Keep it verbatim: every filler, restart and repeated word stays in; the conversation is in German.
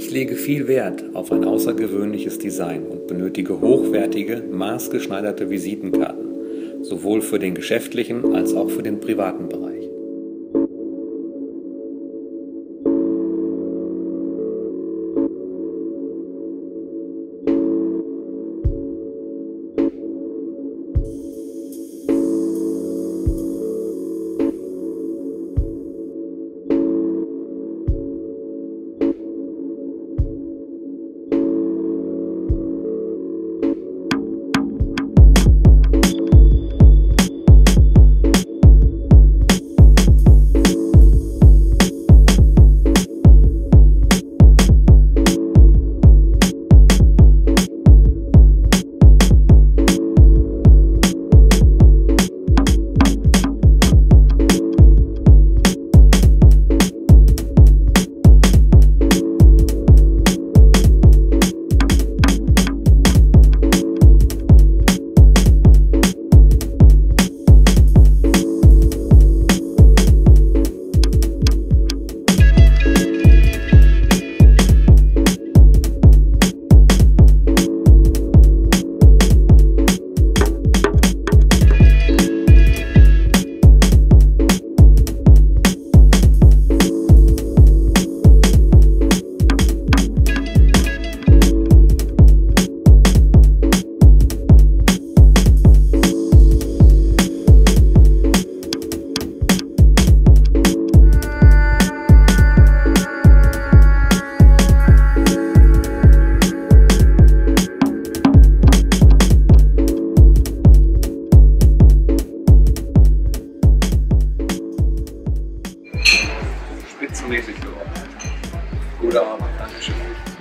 Ich lege viel Wert auf ein außergewöhnliches Design und benötige hochwertige, maßgeschneiderte Visitenkarten, sowohl für den geschäftlichen als auch für den privaten Bereich. Spitzenmäßig geworden. Gute Arbeit, danke schön.